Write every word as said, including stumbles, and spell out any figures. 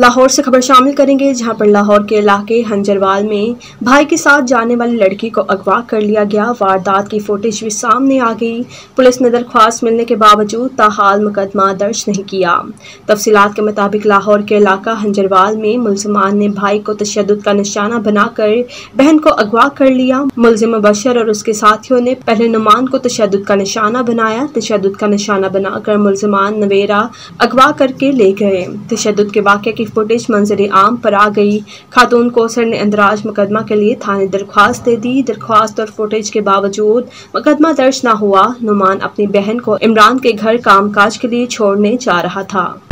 लाहौर से खबर शामिल करेंगे, जहां पर लाहौर के इलाके हंजरवाल में भाई के साथ जाने वाली लड़की को अगवा कर लिया गया। वारदात की फुटेज भी सामने आ गई। पुलिस ने दरख्वास्त मिलने के बावजूद ताहाल मुकदमा दर्ज नहीं किया। तफसीलात के मुताबिक लाहौर के इलाका हंजरवाल में मुलजमान ने भाई को तशद्दुद का निशाना बनाकर बहन को अगवा कर लिया। मुलजिम बशर और उसके साथियों ने पहले नुमान को तशद्दुद का निशाना बनाया। तशद्दुद का निशाना बनाकर मुलजमान नवेरा अगवा करके ले गए। तशद्दुद के वाक़े की फुटेज मंजर आम पर आ गई। खातून कोसर ने इंदराज मुकदमा के लिए थाने दरख्वास्त दे दी। दरख्वास्त और फुटेज के बावजूद मुकदमा दर्ज न हुआ। नुमान अपनी बहन को इमरान के घर कामकाज के लिए छोड़ने जा रहा था।